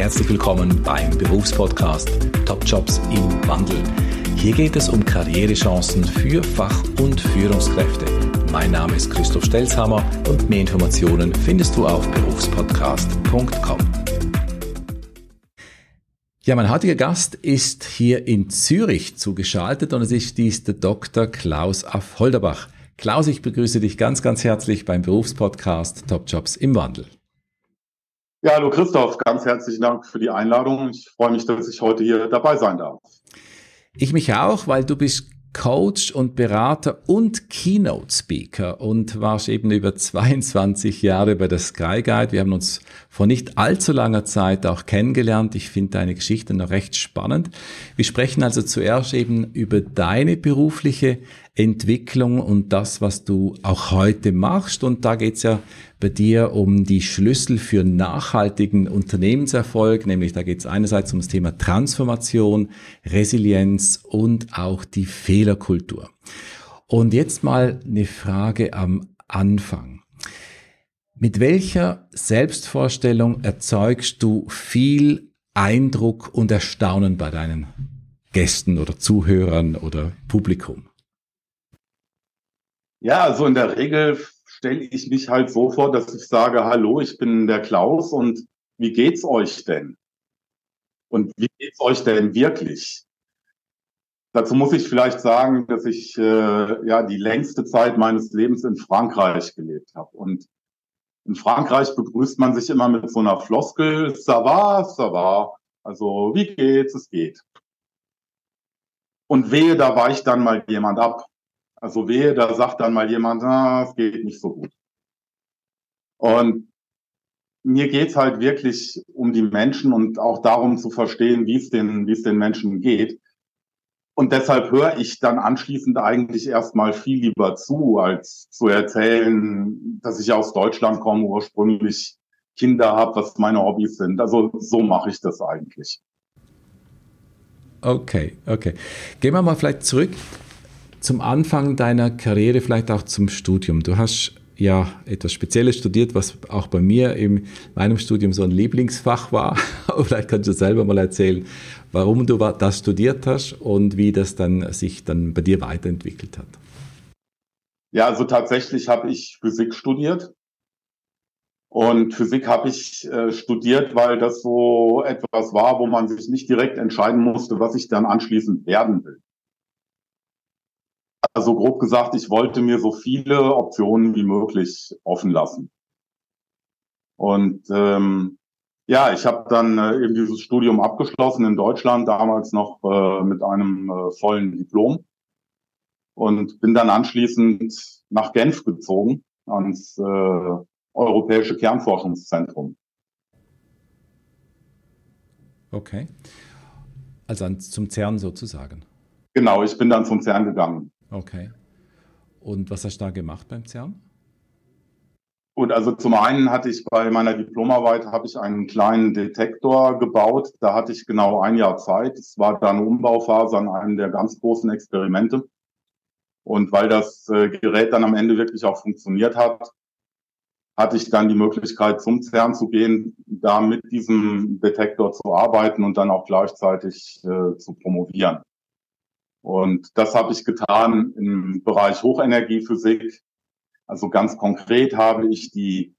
herzlich willkommen beim Berufspodcast Top Jobs im Wandel. Hier geht es um Karrierechancen für Fach- und Führungskräfte. Mein Name ist Christoph Stelzhammer und mehr Informationen findest du auf berufspodcast.com. Ja, mein heutiger Gast ist hier in Zürich zugeschaltet und es ist dies der Dr. Klaus Affholderbach. Klaus, ich begrüße dich ganz, ganz herzlich beim Berufspodcast Top Jobs im Wandel. Ja, hallo Christoph, ganz herzlichen Dank für die Einladung. Ich freue mich, dass ich heute hier dabei sein darf. Ich mich auch, weil du bist Coach und Berater und Keynote-Speaker und warst eben über 22 Jahre bei der Skyguide. Wir haben uns vor nicht allzu langer Zeit auch kennengelernt. Ich finde deine Geschichte noch recht spannend. Wir sprechen also zuerst eben über deine berufliche Entwicklung und das, was du auch heute machst. Und da geht es ja bei dir um die Schlüssel für nachhaltigen Unternehmenserfolg, nämlich da geht es einerseits um das Thema Transformation, Resilienz und auch die Fehlerkultur. Und jetzt mal eine Frage am Anfang. Mit welcher Selbstvorstellung erzeugst du viel Eindruck und Erstaunen bei deinen Gästen oder Zuhörern oder Publikum? Ja, also in der Regel stelle ich mich halt so vor, dass ich sage, hallo, ich bin der Klaus und wie geht's euch denn? Und wie geht's euch denn wirklich? Dazu muss ich vielleicht sagen, dass ich die längste Zeit meines Lebens in Frankreich gelebt habe. Und in Frankreich begrüßt man sich immer mit so einer Floskel, ça va, ça va. Also wie geht's, es geht. Und wehe, da weicht dann mal jemand ab. Also wehe, da sagt dann mal jemand, es geht nicht so gut. Und mir geht's halt wirklich um die Menschen und auch darum zu verstehen, wie es den Menschen geht. Und deshalb höre ich dann anschließend eigentlich erstmal viel lieber zu, als zu erzählen, dass ich aus Deutschland komme, ursprünglich Kinder habe, was meine Hobbys sind. Also so mache ich das eigentlich. Okay. Gehen wir mal vielleicht zurück zum Anfang deiner Karriere, vielleicht auch zum Studium. Du hast ja etwas Spezielles studiert, was auch bei mir in meinem Studium so ein Lieblingsfach war. Vielleicht kannst du selber mal erzählen, warum du das studiert hast und wie das dann sich dann bei dir weiterentwickelt hat. Ja, also tatsächlich habe ich Physik studiert. Und Physik habe ich studiert, weil das so etwas war, wo man sich nicht direkt entscheiden musste, was ich dann anschließend werden will. Also grob gesagt, ich wollte mir so viele Optionen wie möglich offen lassen. Und ich habe dann eben dieses Studium abgeschlossen in Deutschland, damals noch mit einem vollen Diplom. Und bin dann anschließend nach Genf gezogen, ans Europäische Kernforschungszentrum. Okay, also zum CERN sozusagen. Genau, ich bin dann zum CERN gegangen. Okay. Und was hast du da gemacht beim CERN? Und also zum einen hatte ich bei meiner Diplomarbeit einen kleinen Detektor gebaut. Da hatte ich genau ein Jahr Zeit. Es war dann eine Umbauphase an einem der ganz großen Experimente. Und weil das Gerät dann am Ende wirklich auch funktioniert hat, hatte ich dann die Möglichkeit, zum CERN zu gehen, da mit diesem Detektor zu arbeiten und dann auch gleichzeitig zu promovieren. Und das habe ich getan im Bereich Hochenergiephysik. Also ganz konkret habe ich die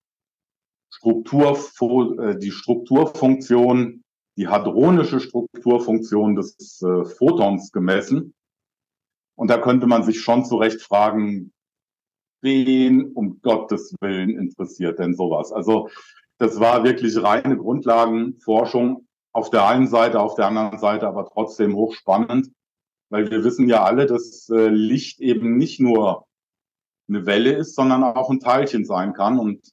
Strukturfunktion, die hadronische Strukturfunktion des Photons gemessen. Und da könnte man sich schon zu Recht fragen, wen um Gottes Willen interessiert denn sowas? Also das war wirklich reine Grundlagenforschung auf der einen Seite, auf der anderen Seite aber trotzdem hochspannend. Weil wir wissen ja alle, dass Licht eben nicht nur eine Welle ist, sondern auch ein Teilchen sein kann. Und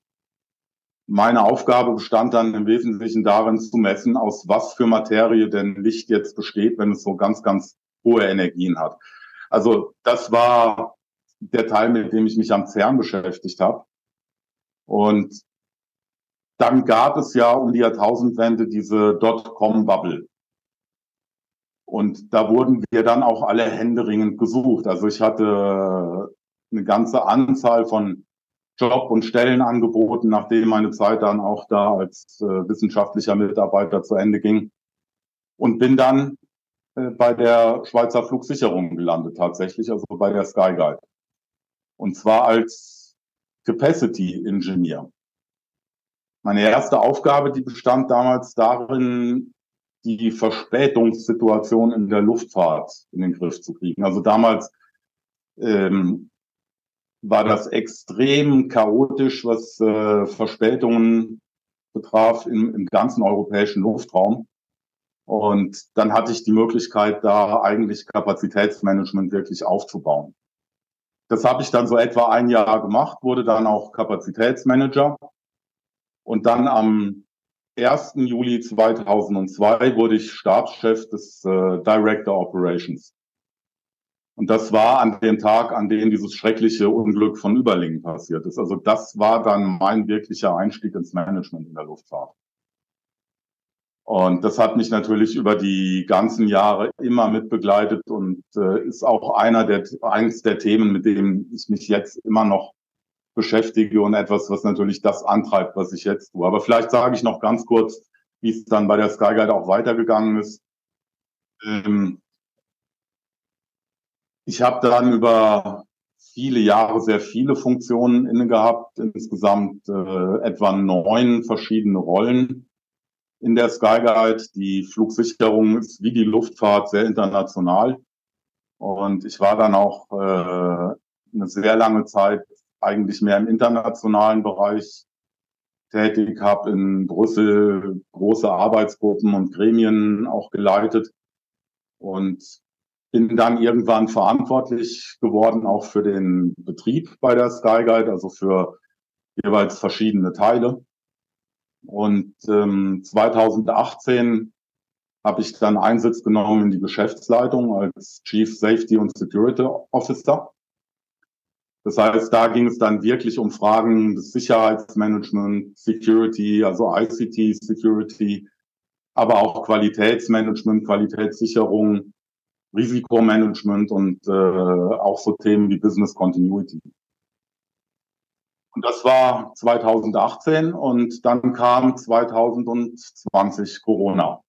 meine Aufgabe bestand dann im Wesentlichen darin zu messen, aus was für Materie denn Licht jetzt besteht, wenn es so ganz, ganz hohe Energien hat. Also das war der Teil, mit dem ich mich am CERN beschäftigt habe. Und dann gab es ja um die Jahrtausendwende diese Dotcom-Bubble. Und da wurden wir dann auch alle händeringend gesucht. Also ich hatte eine ganze Anzahl von Job- und Stellenangeboten, nachdem meine Zeit dann auch da als wissenschaftlicher Mitarbeiter zu Ende ging. Und bin dann bei der Schweizer Flugsicherung gelandet tatsächlich, also bei der Skyguide. Und zwar als Capacity Engineer. Meine erste Aufgabe, die bestand damals darin, die Verspätungssituation in der Luftfahrt in den Griff zu kriegen. Also damals war das extrem chaotisch, was Verspätungen betraf im ganzen europäischen Luftraum. Und dann hatte ich die Möglichkeit, da eigentlich Kapazitätsmanagement wirklich aufzubauen. Das habe ich dann so etwa ein Jahr gemacht, wurde dann auch Kapazitätsmanager. Und dann am 1. Juli 2002 wurde ich Stabschef des Director Operations. Und das war an dem Tag, an dem dieses schreckliche Unglück von Überlingen passiert ist. Also das war dann mein wirklicher Einstieg ins Management in der Luftfahrt. Und das hat mich natürlich über die ganzen Jahre immer mitbegleitet und ist auch eines der Themen, mit dem ich mich jetzt immer noch beschäftige und etwas, was natürlich das antreibt, was ich jetzt tue. Aber vielleicht sage ich noch ganz kurz, wie es dann bei der Skyguide auch weitergegangen ist. Ich habe dann über viele Jahre sehr viele Funktionen inne gehabt, insgesamt etwa 9 verschiedene Rollen in der Skyguide. Die Flugsicherung ist wie die Luftfahrt sehr international und ich war dann auch eine sehr lange Zeit eigentlich mehr im internationalen Bereich tätig, habe in Brüssel große Arbeitsgruppen und Gremien auch geleitet und bin dann irgendwann verantwortlich geworden, auch für den Betrieb bei der Skyguide, also für jeweils verschiedene Teile. Und 2018 habe ich dann Einsitz genommen in die Geschäftsleitung als Chief Safety and Security Officer. Das heißt, da ging es dann wirklich um Fragen des Sicherheitsmanagement, Security, also ICT Security, aber auch Qualitätsmanagement, Qualitätssicherung, Risikomanagement und auch so Themen wie Business Continuity. Und das war 2018 und dann kam 2020 Corona.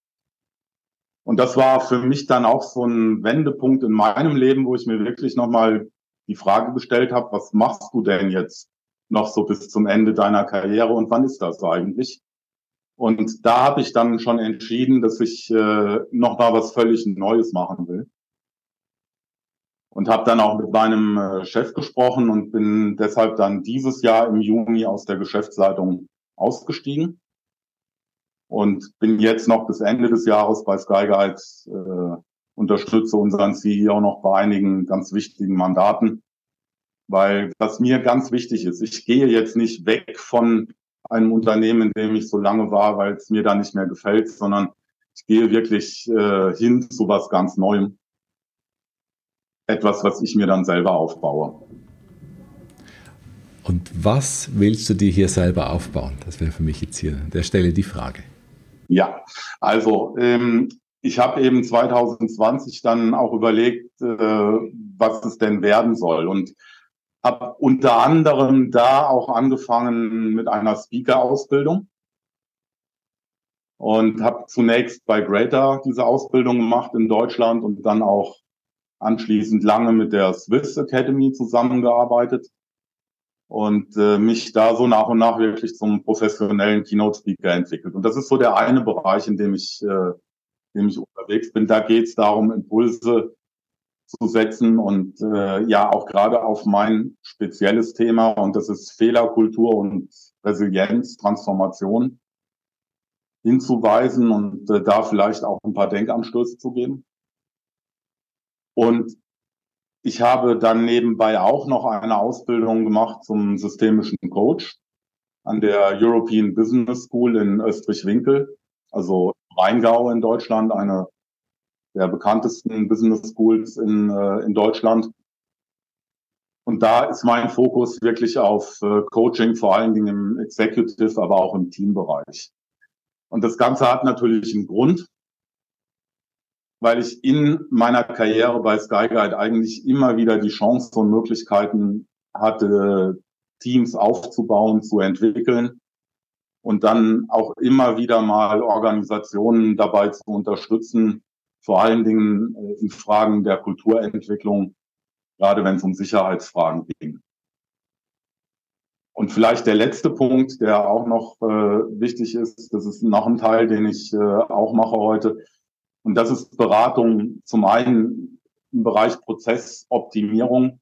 Und das war für mich dann auch so ein Wendepunkt in meinem Leben, wo ich mir wirklich nochmal die Frage gestellt habe, was machst du denn jetzt noch so bis zum Ende deiner Karriere und wann ist das eigentlich? Und da habe ich dann schon entschieden, dass ich nochmal was völlig Neues machen will. Und habe dann auch mit meinem Chef gesprochen und bin deshalb dann dieses Jahr im Juni aus der Geschäftsleitung ausgestiegen. Und bin jetzt noch bis Ende des Jahres bei Skyguide, unterstütze unseren CEO noch bei einigen ganz wichtigen Mandaten. Weil was mir ganz wichtig ist, ich gehe jetzt nicht weg von einem Unternehmen, in dem ich so lange war, weil es mir da nicht mehr gefällt, sondern ich gehe wirklich hin zu was ganz Neuem. Etwas, was ich mir dann selber aufbaue. Und was willst du dir hier selber aufbauen? Das wäre für mich jetzt hier an der Stelle die Frage. Ja, also ich habe eben 2020 dann auch überlegt, was es denn werden soll. Und habe unter anderem da auch angefangen mit einer Speaker-Ausbildung und habe zunächst bei Greater diese Ausbildung gemacht in Deutschland und dann auch anschließend lange mit der Swiss Academy zusammengearbeitet und mich da so nach und nach wirklich zum professionellen Keynote-Speaker entwickelt. Und das ist so der eine Bereich, in dem ich unterwegs bin. Da geht es darum, Impulse zu setzen und ja auch gerade auf mein spezielles Thema, und das ist Fehlerkultur und Resilienz, Transformation, hinzuweisen und da vielleicht auch ein paar Denkanstöße zu geben. Und ich habe dann nebenbei auch noch eine Ausbildung gemacht zum systemischen Coach an der European Business School in Östrich-Winkel, also Rheingau in Deutschland, eine der bekanntesten Business Schools in Deutschland. Und da ist mein Fokus wirklich auf Coaching, vor allen Dingen im Executive, aber auch im Teambereich. Und das Ganze hat natürlich einen Grund, weil ich in meiner Karriere bei Skyguide eigentlich immer wieder die Chance und Möglichkeiten hatte, Teams aufzubauen, zu entwickeln und dann auch immer wieder mal Organisationen dabei zu unterstützen, vor allen Dingen in Fragen der Kulturentwicklung, gerade wenn es um Sicherheitsfragen ging. Und vielleicht der letzte Punkt, der auch noch wichtig ist, das ist noch ein Teil, den ich auch mache heute, und das ist Beratung zum einen im Bereich Prozessoptimierung,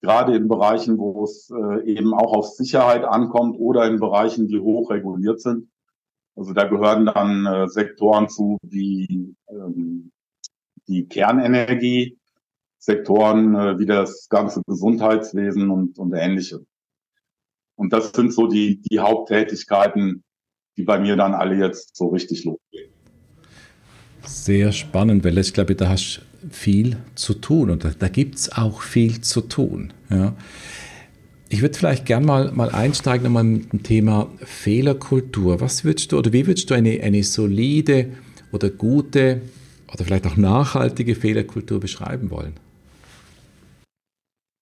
gerade in Bereichen, wo es eben auch auf Sicherheit ankommt oder in Bereichen, die hoch reguliert sind. Also da gehören dann Sektoren zu wie die Kernenergie, Sektoren wie das ganze Gesundheitswesen und Ähnliches. Und das sind so die Haupttätigkeiten, die bei mir dann alle jetzt so richtig losgehen. Sehr spannend, weil ich glaube, da hast du viel zu tun und da gibt es auch viel zu tun. Ja. Ich würde vielleicht gerne mal einsteigen nochmal mit dem Thema Fehlerkultur. Was würdest du oder wie würdest du eine solide oder gute oder vielleicht auch nachhaltige Fehlerkultur beschreiben wollen?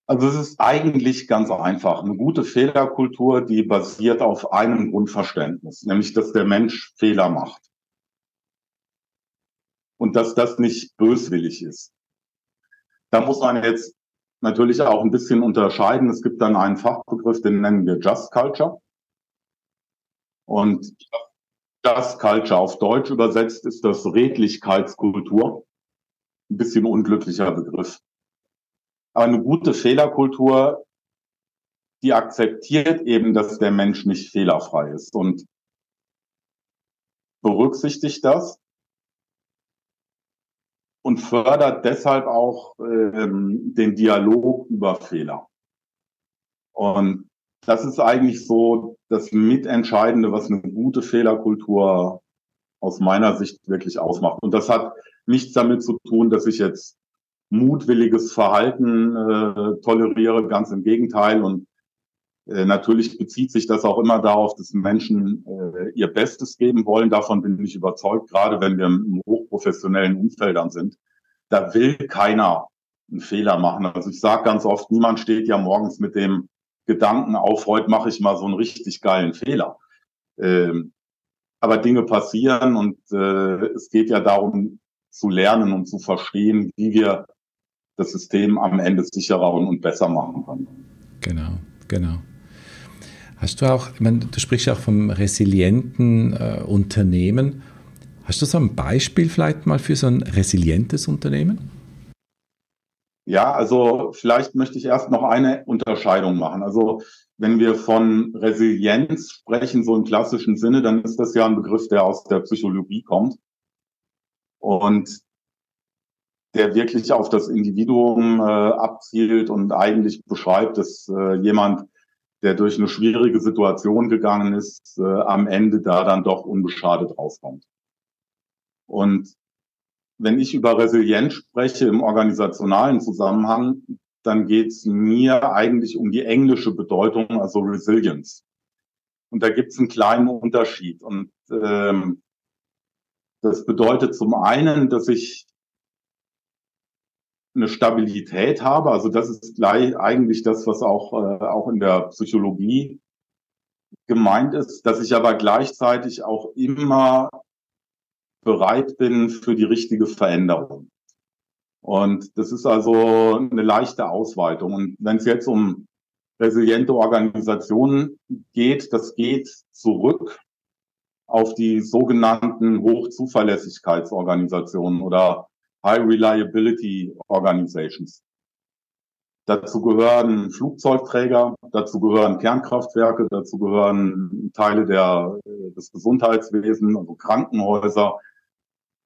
Also es ist eigentlich ganz einfach. Eine gute Fehlerkultur, die basiert auf einem Grundverständnis, nämlich dass der Mensch Fehler macht und dass das nicht böswillig ist. Da muss man jetzt natürlich auch ein bisschen unterscheiden. Es gibt dann einen Fachbegriff, den nennen wir Just Culture. Und Just Culture auf Deutsch übersetzt ist das Redlichkeitskultur. Ein bisschen unglücklicher Begriff. Aber eine gute Fehlerkultur, die akzeptiert eben, dass der Mensch nicht fehlerfrei ist und berücksichtigt das und fördert deshalb auch den Dialog über Fehler. Und das ist eigentlich so das Mitentscheidende, was eine gute Fehlerkultur aus meiner Sicht wirklich ausmacht. Und das hat nichts damit zu tun, dass ich jetzt mutwilliges Verhalten toleriere, ganz im Gegenteil. Und natürlich bezieht sich das auch immer darauf, dass Menschen ihr Bestes geben wollen. Davon bin ich überzeugt, gerade wenn wir im hochprofessionellen Umfeld sind. Da will keiner einen Fehler machen. Also ich sage ganz oft, niemand steht ja morgens mit dem Gedanken auf, heute mache ich mal so einen richtig geilen Fehler. Aber Dinge passieren und es geht ja darum, zu lernen und zu verstehen, wie wir das System am Ende sicherer und besser machen können. Genau. Hast du auch, ich meine, du sprichst ja auch vom resilienten Unternehmen. Hast du so ein Beispiel vielleicht mal für so ein resilientes Unternehmen? Ja, also vielleicht möchte ich erst noch eine Unterscheidung machen. Also wenn wir von Resilienz sprechen, so im klassischen Sinne, dann ist das ja ein Begriff, der aus der Psychologie kommt und der wirklich auf das Individuum abzielt und eigentlich beschreibt, dass jemand, der durch eine schwierige Situation gegangen ist, am Ende da dann doch unbeschadet rauskommt. Und wenn ich über Resilienz spreche im organisationalen Zusammenhang, dann geht es mir eigentlich um die englische Bedeutung, also Resilience. Und da gibt es einen kleinen Unterschied. Und das bedeutet zum einen, dass ich eine Stabilität habe, also das ist gleich eigentlich das, was auch in der Psychologie gemeint ist, dass ich aber gleichzeitig auch immer bereit bin für die richtige Veränderung. Und das ist also eine leichte Ausweitung. Und wenn es jetzt um resiliente Organisationen geht, das geht zurück auf die sogenannten Hochzuverlässigkeitsorganisationen oder High Reliability Organizations. Dazu gehören Flugzeugträger, dazu gehören Kernkraftwerke, dazu gehören Teile des Gesundheitswesens, also Krankenhäuser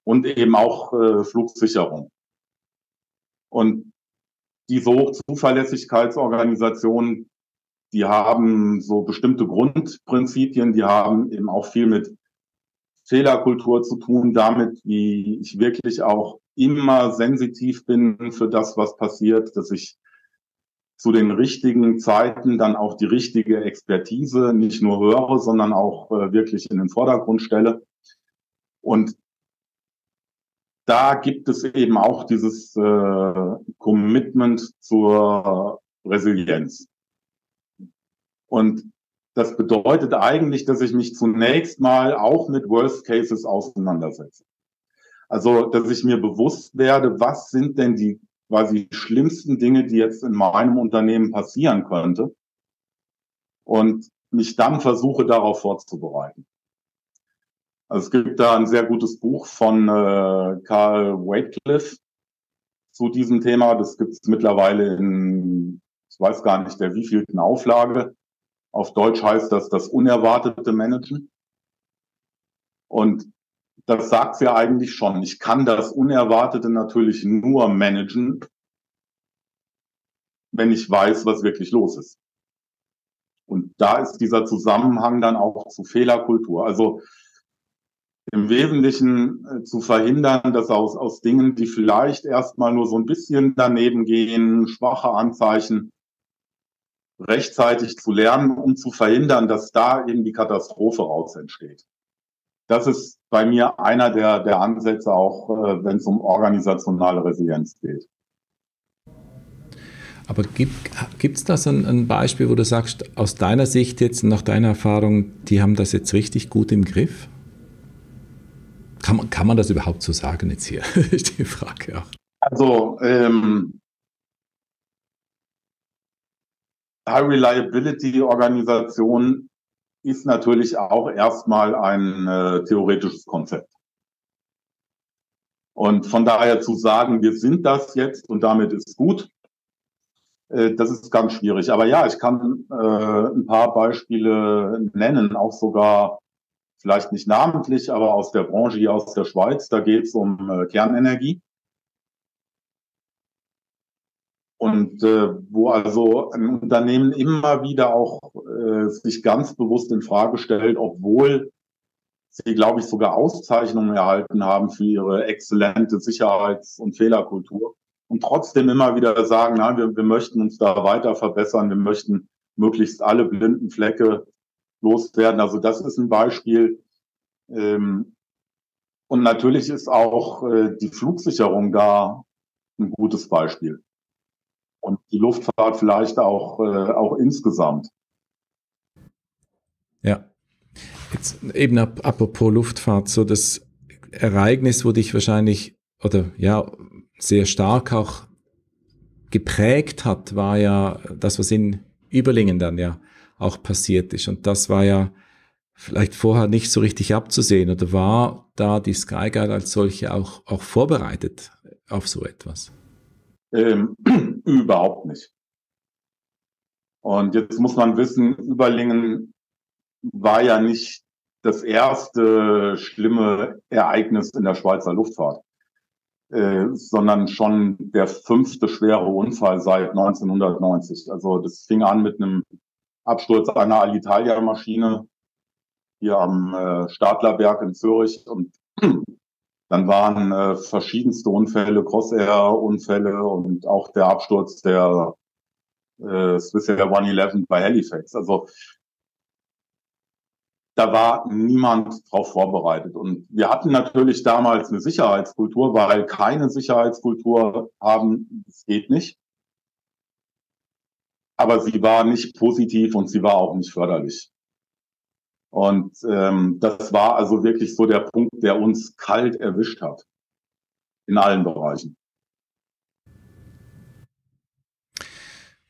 und eben auch Flugsicherung. Und diese Hochzuverlässigkeitsorganisationen, die haben so bestimmte Grundprinzipien, die haben eben auch viel mit Fehlerkultur zu tun, damit, wie ich wirklich auch immer sensitiv bin für das, was passiert, dass ich zu den richtigen Zeiten dann auch die richtige Expertise nicht nur höre, sondern auch wirklich in den Vordergrund stelle. Und da gibt es eben auch dieses Commitment zur Resilienz. Und das bedeutet eigentlich, dass ich mich zunächst mal auch mit Worst Cases auseinandersetze. Also, dass ich mir bewusst werde, was sind denn die quasi schlimmsten Dinge, die jetzt in meinem Unternehmen passieren könnte, und mich dann versuche, darauf vorzubereiten. Also es gibt da ein sehr gutes Buch von Karl Wycliffe zu diesem Thema. Das gibt es mittlerweile in, ich weiß gar nicht, der wievielten Auflage. Auf Deutsch heißt das das unerwartete Managen. Und das sagt es ja eigentlich schon. Ich kann das Unerwartete natürlich nur managen, wenn ich weiß, was wirklich los ist. Und da ist dieser Zusammenhang dann auch zu Fehlerkultur. Also im Wesentlichen zu verhindern, dass aus Dingen, die vielleicht erstmal nur so ein bisschen daneben gehen, schwache Anzeichen, rechtzeitig zu lernen, um zu verhindern, dass da eben die Katastrophe raus entsteht. Das ist bei mir einer der Ansätze, auch wenn es um organisationale Resilienz geht. Aber gibt es da so ein Beispiel, wo du sagst, aus deiner Sicht jetzt, nach deiner Erfahrung, die haben das jetzt richtig gut im Griff? Kann man das überhaupt so sagen jetzt hier? Ist die Frage auch. Also High Reliability Organisation ist natürlich auch erstmal ein theoretisches Konzept. Und von daher zu sagen, wir sind das jetzt und damit ist gut, das ist ganz schwierig. Aber ja, ich kann ein paar Beispiele nennen, auch sogar vielleicht nicht namentlich, aber aus der Branche hier aus der Schweiz. Da geht es um Kernenergie. Und wo also ein Unternehmen immer wieder auch sich ganz bewusst in Frage stellt, obwohl sie, glaube ich, sogar Auszeichnungen erhalten haben für ihre exzellente Sicherheits- und Fehlerkultur. Und trotzdem immer wieder sagen, nein, wir möchten uns da weiter verbessern, wir möchten möglichst alle blinden Flecke loswerden. Also das ist ein Beispiel. Und natürlich ist auch die Flugsicherung da ein gutes Beispiel. Und die Luftfahrt vielleicht auch insgesamt. Ja. Jetzt eben apropos Luftfahrt, so das Ereignis, wo dich wahrscheinlich oder ja sehr stark auch geprägt hat, war ja das, was in Überlingen dann ja auch passiert ist. Und das war ja vielleicht vorher nicht so richtig abzusehen. Oder war da die Skyguide als solche auch vorbereitet auf so etwas? Überhaupt nicht. Und jetzt muss man wissen, Überlingen war ja nicht das erste schlimme Ereignis in der Schweizer Luftfahrt, sondern schon der 5. schwere Unfall seit 1990. Also das fing an mit einem Absturz einer Alitalia-Maschine hier am Stadlerberg in Zürich und dann waren verschiedenste Unfälle, Crossair-Unfälle und auch der Absturz der Swissair 111 bei Halifax. Also da war niemand drauf vorbereitet. Und wir hatten natürlich damals eine Sicherheitskultur, weil keine Sicherheitskultur haben, das geht nicht. Aber sie war nicht positiv und sie war auch nicht förderlich. Und das war also wirklich so der Punkt, der uns kalt erwischt hat. In allen Bereichen.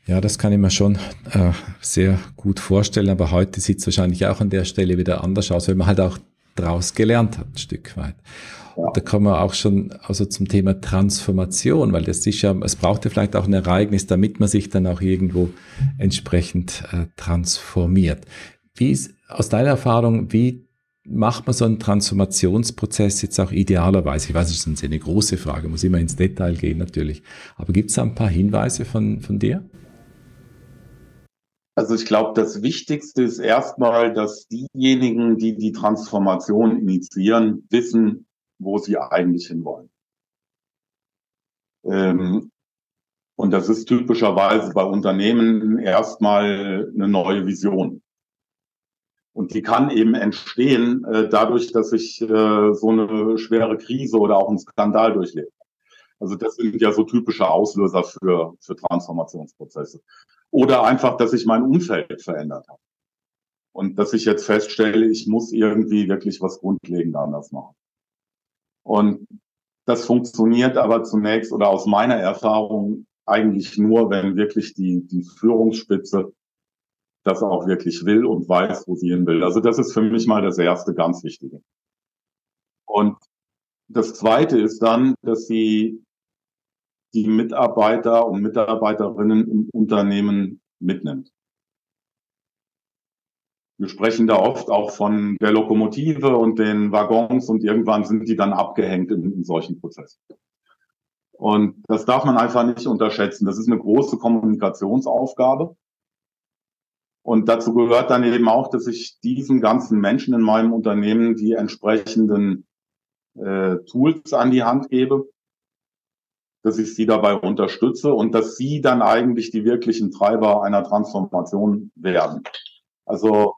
Ja, das kann ich mir schon sehr gut vorstellen. Aber heute sieht es wahrscheinlich auch an der Stelle wieder anders aus, weil man halt auch daraus gelernt hat, ein Stück weit. Ja. Da kommen wir auch schon also zum Thema Transformation, weil das ist ja, es braucht ja vielleicht auch ein Ereignis, damit man sich dann auch irgendwo entsprechend transformiert. Wie ist aus deiner Erfahrung, wie macht man so einen Transformationsprozess jetzt auch idealerweise? Ich weiß, das ist eine große Frage, muss immer ins Detail gehen natürlich. Aber gibt es da ein paar Hinweise von dir? Also ich glaube, das Wichtigste ist erstmal, dass diejenigen, die die Transformation initiieren, wissen, wo sie eigentlich hinwollen. Und das ist typischerweise bei Unternehmen erstmal eine neue Vision. Und die kann eben entstehen dadurch, dass ich so eine schwere Krise oder auch einen Skandal durchlebe. Also das sind ja so typische Auslöser für Transformationsprozesse. Oder einfach, dass ich mein Umfeld verändert habe. Und dass ich jetzt feststelle, ich muss irgendwie wirklich was grundlegend anders machen. Und das funktioniert aber zunächst oder aus meiner Erfahrung eigentlich nur, wenn wirklich die Führungsspitze das auch wirklich will und weiß, wo sie hin will. Also das ist für mich mal das erste ganz Wichtige. Und das zweite ist dann, dass sie die Mitarbeiter und Mitarbeiterinnen im Unternehmen mitnimmt. Wir sprechen da oft auch von der Lokomotive und den Waggons und irgendwann sind die dann abgehängt in solchen Prozessen. Und das darf man einfach nicht unterschätzen. Das ist eine große Kommunikationsaufgabe. Und dazu gehört dann eben auch, dass ich diesen ganzen Menschen in meinem Unternehmen die entsprechenden Tools an die Hand gebe, dass ich sie dabei unterstütze und dass sie dann eigentlich die wirklichen Treiber einer Transformation werden. Also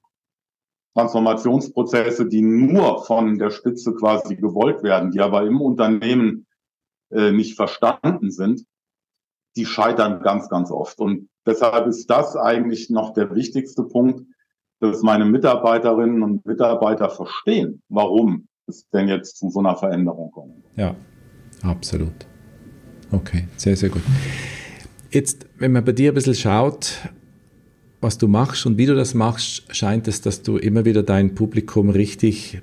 Transformationsprozesse, die nur von der Spitze quasi gewollt werden, die aber im Unternehmen nicht verstanden sind, die scheitern ganz, ganz oft. Und deshalb ist das eigentlich noch der wichtigste Punkt, dass meine Mitarbeiterinnen und Mitarbeiter verstehen, warum es denn jetzt zu so einer Veränderung kommt. Ja, absolut. Okay, sehr, sehr gut. Jetzt, wenn man bei dir ein bisschen schaut, was du machst und wie du das machst, scheint es, dass du immer wieder dein Publikum richtig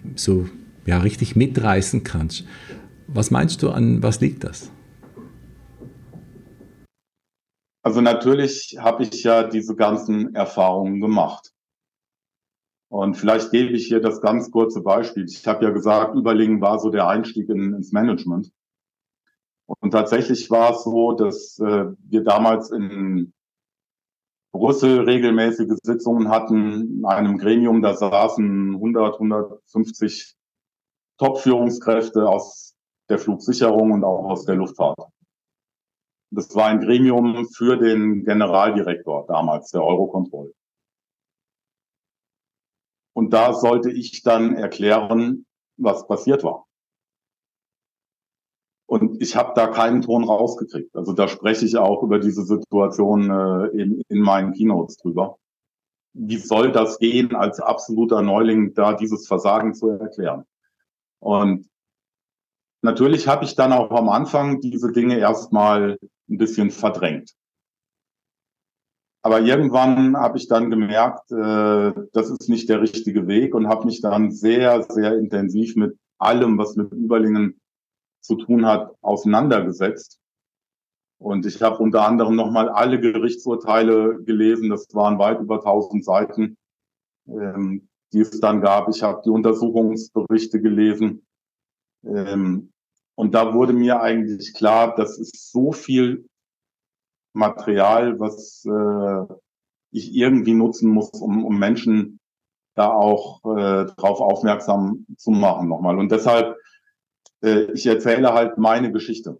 mitreißen kannst. Was meinst du, an was liegt das? Also natürlich habe ich ja diese ganzen Erfahrungen gemacht. Und vielleicht gebe ich hier das ganz kurze Beispiel. Ich habe ja gesagt, Überlingen war so der Einstieg ins Management. Und tatsächlich war es so, dass wir damals in Brüssel regelmäßige Sitzungen hatten, in einem Gremium, da saßen 100, 150 Top-Führungskräfte aus der Flugsicherung und auch aus der Luftfahrt. Das war ein Gremium für den Generaldirektor damals, der Eurocontrol. Und da sollte ich dann erklären, was passiert war. Und ich habe da keinen Ton rausgekriegt. Also da spreche ich auch über diese Situation in meinen Keynotes drüber. Wie soll das gehen, als absoluter Neuling da dieses Versagen zu erklären? Und natürlich habe ich dann auch am Anfang diese Dinge erstmal ein bisschen verdrängt. Aber irgendwann habe ich dann gemerkt, das ist nicht der richtige Weg und habe mich dann sehr, sehr intensiv mit allem, was mit Überlingen zu tun hat, auseinandergesetzt. Und ich habe unter anderem nochmal alle Gerichtsurteile gelesen. Das waren weit über 1000 Seiten, die es dann gab. Ich habe die Untersuchungsberichte gelesen. Und da wurde mir eigentlich klar, das ist so viel Material, was ich irgendwie nutzen muss, um Menschen da auch drauf aufmerksam zu machen nochmal. Und deshalb, ich erzähle halt meine Geschichte.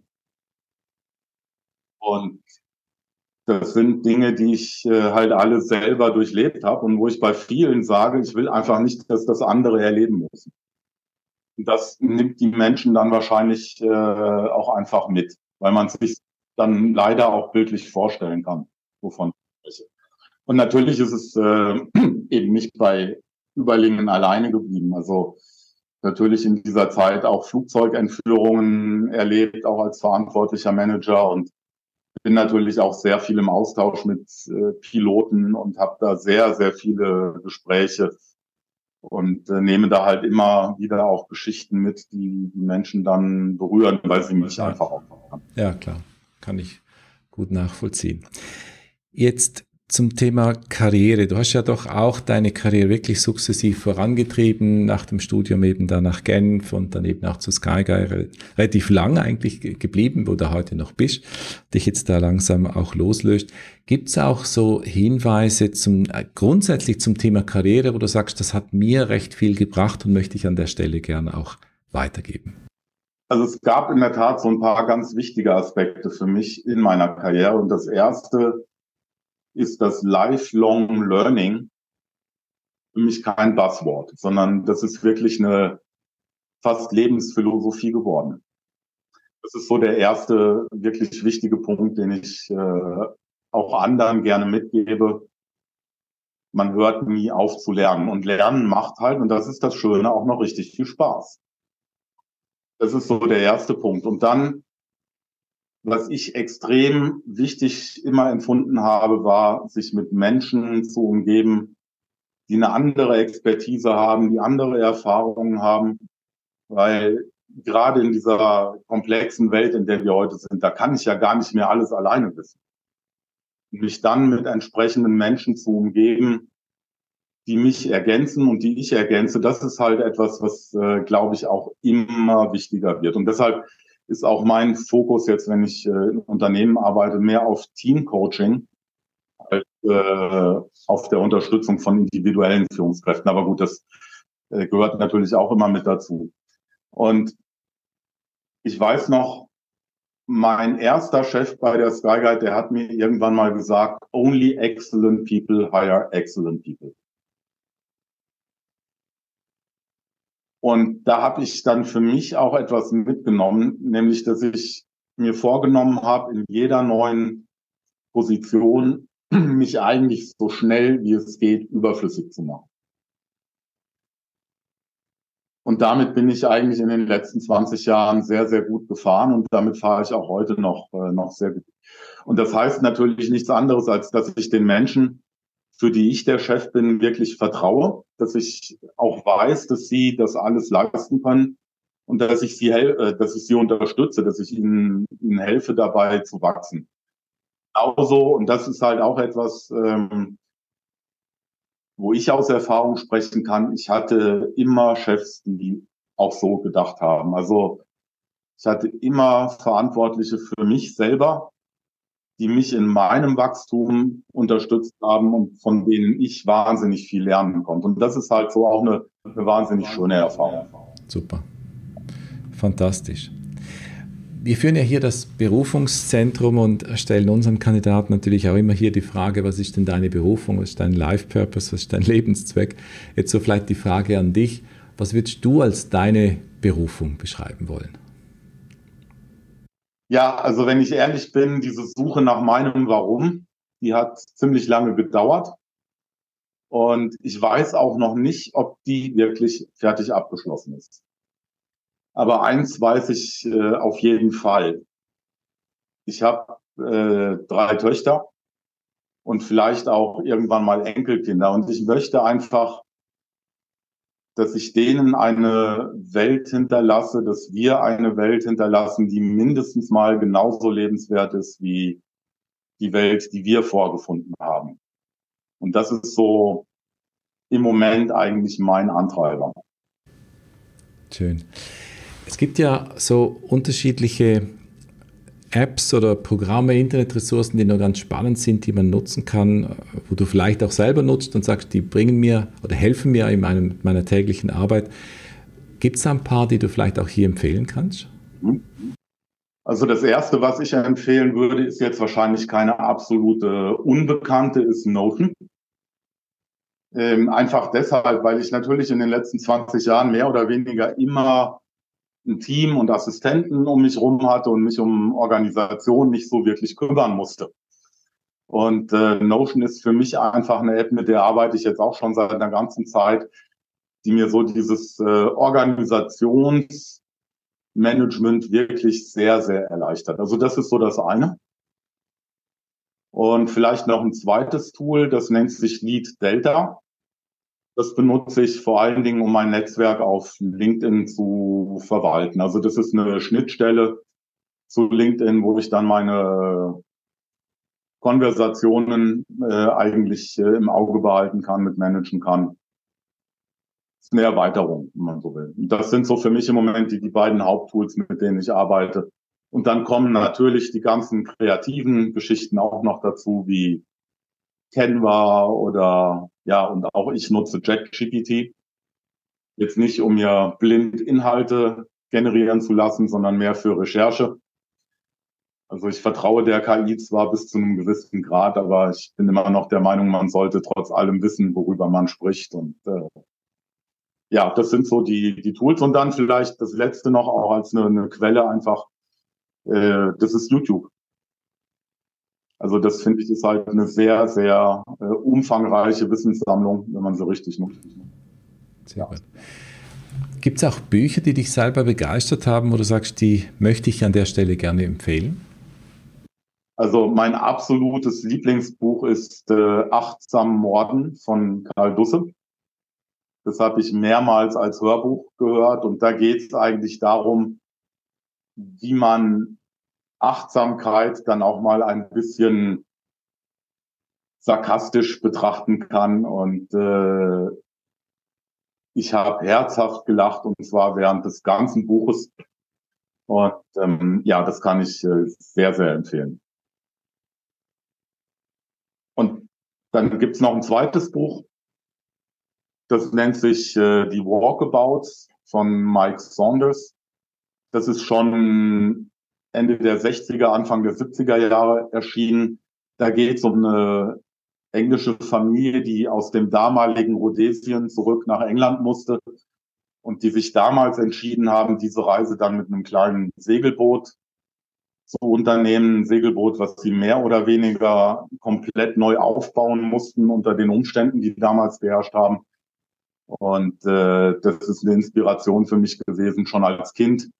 Und das sind Dinge, die ich halt alle selber durchlebt habe und wo ich bei vielen sage, ich will einfach nicht, dass das andere erleben müssen. Und das nimmt die Menschen dann wahrscheinlich auch einfach mit, weil man sich dann leider auch bildlich vorstellen kann, wovon ich spreche. Und natürlich ist es eben nicht bei Überlingen alleine geblieben. Also natürlich in dieser Zeit auch Flugzeugentführungen erlebt, auch als verantwortlicher Manager, und bin natürlich auch sehr viel im Austausch mit Piloten und habe da sehr, sehr viele Gespräche und nehme da halt immer wieder auch Geschichten mit, die Menschen dann berühren, weil sie mich einfach aufmachen. Ja, klar. Kann ich gut nachvollziehen. Jetzt zum Thema Karriere. Du hast ja doch auch deine Karriere wirklich sukzessiv vorangetrieben, nach dem Studium eben dann nach Genf und dann eben auch zu Skyguide, relativ lang eigentlich geblieben, wo du heute noch bist, dich jetzt da langsam auch loslöst. Gibt es auch so Hinweise grundsätzlich zum Thema Karriere, wo du sagst, das hat mir recht viel gebracht und möchte ich an der Stelle gerne auch weitergeben? Also es gab in der Tat so ein paar ganz wichtige Aspekte für mich in meiner Karriere. Und das erste ist das Lifelong Learning für mich kein Buzzword, sondern das ist wirklich eine fast Lebensphilosophie geworden. Das ist so der erste wirklich wichtige Punkt, den ich auch anderen gerne mitgebe. Man hört nie auf zu lernen. Und Lernen macht halt, und das ist das Schöne, auch noch richtig viel Spaß. Das ist so der erste Punkt. Und dann, was ich extrem wichtig immer empfunden habe, war, sich mit Menschen zu umgeben, die eine andere Expertise haben, die andere Erfahrungen haben. Weil gerade in dieser komplexen Welt, in der wir heute sind, da kann ich ja gar nicht mehr alles alleine wissen. Mich dann mit entsprechenden Menschen zu umgeben, die mich ergänzen und die ich ergänze, das ist halt etwas, was, glaube ich, auch immer wichtiger wird. Und deshalb ist auch mein Fokus jetzt, wenn ich in Unternehmen arbeite, mehr auf Teamcoaching als auf der Unterstützung von individuellen Führungskräften. Aber gut, das gehört natürlich auch immer mit dazu. Und ich weiß noch, mein erster Chef bei der Skyguide, der hat mir irgendwann mal gesagt, only excellent people hire excellent people. Und da habe ich dann für mich auch etwas mitgenommen, nämlich, dass ich mir vorgenommen habe, in jeder neuen Position mich eigentlich so schnell wie es geht überflüssig zu machen. Und damit bin ich eigentlich in den letzten 20 Jahren sehr, sehr gut gefahren und damit fahre ich auch heute noch sehr gut. Und das heißt natürlich nichts anderes, als dass ich den Menschen, für die ich der Chef bin, wirklich vertraue, dass ich auch weiß, dass sie das alles leisten können und dass ich sie unterstütze, dass ich ihnen helfe, dabei zu wachsen. Genauso, und das ist halt auch etwas, wo ich aus Erfahrung sprechen kann, ich hatte immer Chefs, die auch so gedacht haben. Also ich hatte immer Verantwortliche für mich selber, die mich in meinem Wachstum unterstützt haben und von denen ich wahnsinnig viel lernen konnte. Und das ist halt so auch eine wahnsinnig schöne Erfahrung. Super, fantastisch. Wir führen ja hier das Berufungszentrum und stellen unseren Kandidaten natürlich auch immer hier die Frage, was ist denn deine Berufung, was ist dein Life Purpose, was ist dein Lebenszweck? Jetzt so vielleicht die Frage an dich, was würdest du als deine Berufung beschreiben wollen? Ja, also wenn ich ehrlich bin, diese Suche nach meinem Warum, die hat ziemlich lange gedauert und ich weiß auch noch nicht, ob die wirklich fertig abgeschlossen ist. Aber eins weiß ich auf jeden Fall. Ich habe 3 Töchter und vielleicht auch irgendwann mal Enkelkinder. Und ich möchte einfach, dass ich denen eine Welt hinterlasse, dass wir eine Welt hinterlassen, die mindestens mal genauso lebenswert ist wie die Welt, die wir vorgefunden haben. Und das ist so im Moment eigentlich mein Antreiber. Schön. Es gibt ja so unterschiedliche Apps oder Programme, Internetressourcen, die noch ganz spannend sind, die man nutzen kann, wo du vielleicht auch selber nutzt und sagst, die bringen mir oder helfen mir in meiner täglichen Arbeit. Gibt es ein paar, die du vielleicht auch hier empfehlen kannst? Also das Erste, was ich empfehlen würde, ist jetzt wahrscheinlich keine absolute Unbekannte, ist Notion. Einfach deshalb, weil ich natürlich in den letzten 20 Jahren mehr oder weniger immer ein Team und Assistenten um mich rum hatte und mich um Organisation nicht so wirklich kümmern musste. Und Notion ist für mich einfach eine App, mit der arbeite ich jetzt auch schon seit einer ganzen Zeit, die mir so dieses Organisationsmanagement wirklich sehr, sehr erleichtert. Also das ist so das eine. Und vielleicht noch ein zweites Tool, das nennt sich Lead Delta. Das benutze ich vor allen Dingen, um mein Netzwerk auf LinkedIn zu verwalten. Also das ist eine Schnittstelle zu LinkedIn, wo ich dann meine Konversationen eigentlich im Auge behalten kann, mit managen kann. Das ist eine Erweiterung, wenn man so will. Und das sind so für mich im Moment die beiden Haupttools, mit denen ich arbeite. Und dann kommen natürlich die ganzen kreativen Geschichten auch noch dazu, wie Canva oder, ja, und auch ich nutze ChatGPT. Jetzt nicht, um mir blind Inhalte generieren zu lassen, sondern mehr für Recherche. Also ich vertraue der KI zwar bis zu einem gewissen Grad, aber ich bin immer noch der Meinung, man sollte trotz allem wissen, worüber man spricht. Und ja, das sind so die Tools. Und dann vielleicht das Letzte noch auch als eine Quelle einfach das ist YouTube. Also das finde ich ist halt eine sehr, sehr umfangreiche Wissenssammlung, wenn man so richtig nutzt. Sehr gut. Gibt es auch Bücher, die dich selber begeistert haben, wo du sagst, die möchte ich an der Stelle gerne empfehlen? Also mein absolutes Lieblingsbuch ist Achtsam Morden von Karl Dusse. Das habe ich mehrmals als Hörbuch gehört und da geht es eigentlich darum, wie man Achtsamkeit dann auch mal ein bisschen sarkastisch betrachten kann und ich habe herzhaft gelacht und zwar während des ganzen Buches und ja, das kann ich sehr, sehr empfehlen. Und dann gibt es noch ein zweites Buch, das nennt sich Die Walkabouts von Mike Saunders. Das ist schon Ende der 60er, Anfang der 70er Jahre erschienen. Da geht es um eine englische Familie, die aus dem damaligen Rhodesien zurück nach England musste und die sich damals entschieden haben, diese Reise dann mit einem kleinen Segelboot zu unternehmen. Ein Segelboot, was sie mehr oder weniger komplett neu aufbauen mussten unter den Umständen, die damals beherrscht haben. Und das ist eine Inspiration für mich gewesen, schon als Kind,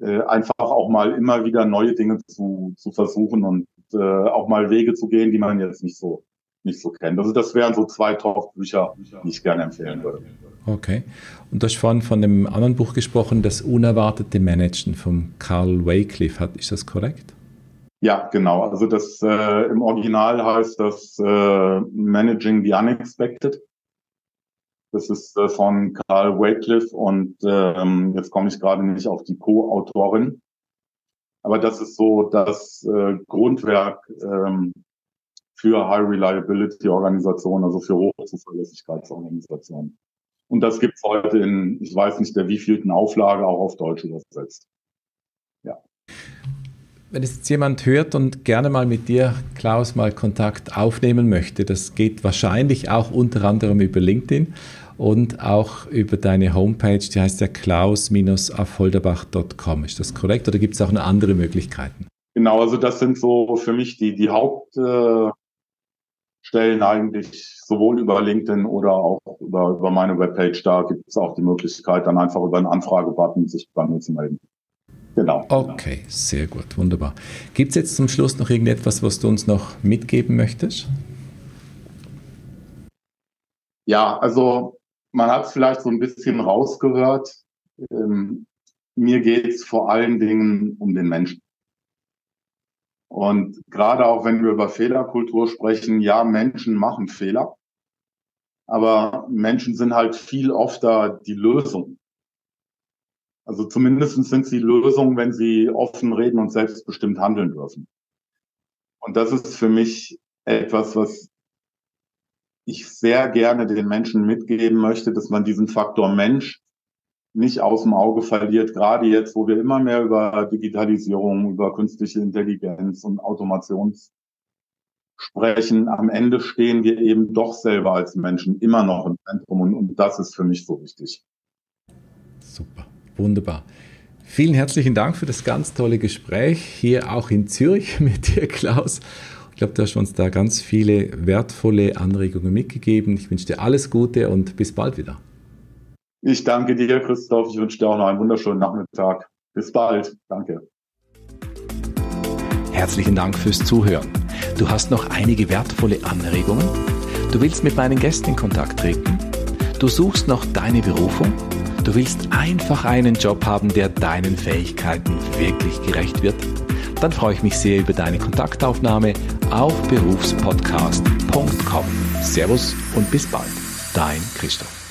einfach auch mal immer wieder neue Dinge zu versuchen und auch mal Wege zu gehen, die man jetzt nicht so kennt. Also das wären so zwei Top-Bücher, die ich gerne empfehlen würde. Okay. Und du hast vorhin von einem anderen Buch gesprochen, das unerwartete Managen von Karl Wycliffe. Ist das korrekt? Ja, genau. Also das im Original heißt das Managing the Unexpected. Das ist von Karl Wycliffe und jetzt komme ich gerade nicht auf die Co-Autorin. Aber das ist so das Grundwerk für High Reliability Organisationen, also für Hochzuverlässigkeitsorganisationen. Und das gibt es heute in, ich weiß nicht der wievielten Auflage, auch auf Deutsch übersetzt. Ja. Wenn es jetzt jemand hört und gerne mal mit dir, Klaus, mal Kontakt aufnehmen möchte, das geht wahrscheinlich auch unter anderem über LinkedIn und auch über deine Homepage, die heißt ja klaus-affholderbach.com. Ist das korrekt oder gibt es auch noch andere Möglichkeiten? Genau, also das sind so für mich die Hauptstellen eigentlich, sowohl über LinkedIn oder auch über meine Webpage. Da gibt es auch die Möglichkeit, dann einfach über einen Anfragebutton sich bei mir zu melden. Genau. Okay, sehr gut, wunderbar. Gibt es jetzt zum Schluss noch irgendetwas, was du uns noch mitgeben möchtest? Ja, also man hat es vielleicht so ein bisschen rausgehört. Mir geht es vor allen Dingen um den Menschen. Und gerade auch wenn wir über Fehlerkultur sprechen, ja, Menschen machen Fehler, aber Menschen sind halt viel öfter die Lösung. Also zumindest sind sie Lösungen, wenn sie offen reden und selbstbestimmt handeln dürfen. Und das ist für mich etwas, was ich sehr gerne den Menschen mitgeben möchte, dass man diesen Faktor Mensch nicht aus dem Auge verliert, gerade jetzt, wo wir immer mehr über Digitalisierung, über künstliche Intelligenz und Automation sprechen. Am Ende stehen wir eben doch selber als Menschen immer noch im Zentrum und das ist für mich so wichtig. Super. Wunderbar. Vielen herzlichen Dank für das ganz tolle Gespräch hier auch in Zürich mit dir, Klaus. Ich glaube, du hast uns da ganz viele wertvolle Anregungen mitgegeben. Ich wünsche dir alles Gute und bis bald wieder. Ich danke dir, Christoph. Ich wünsche dir auch noch einen wunderschönen Nachmittag. Bis bald. Danke. Herzlichen Dank fürs Zuhören. Du hast noch einige wertvolle Anregungen? Du willst mit meinen Gästen in Kontakt treten? Du suchst noch deine Berufung? Du willst einfach einen Job haben, der deinen Fähigkeiten wirklich gerecht wird? Dann freue ich mich sehr über deine Kontaktaufnahme auf berufspodcast.com. Servus und bis bald, dein Christoph.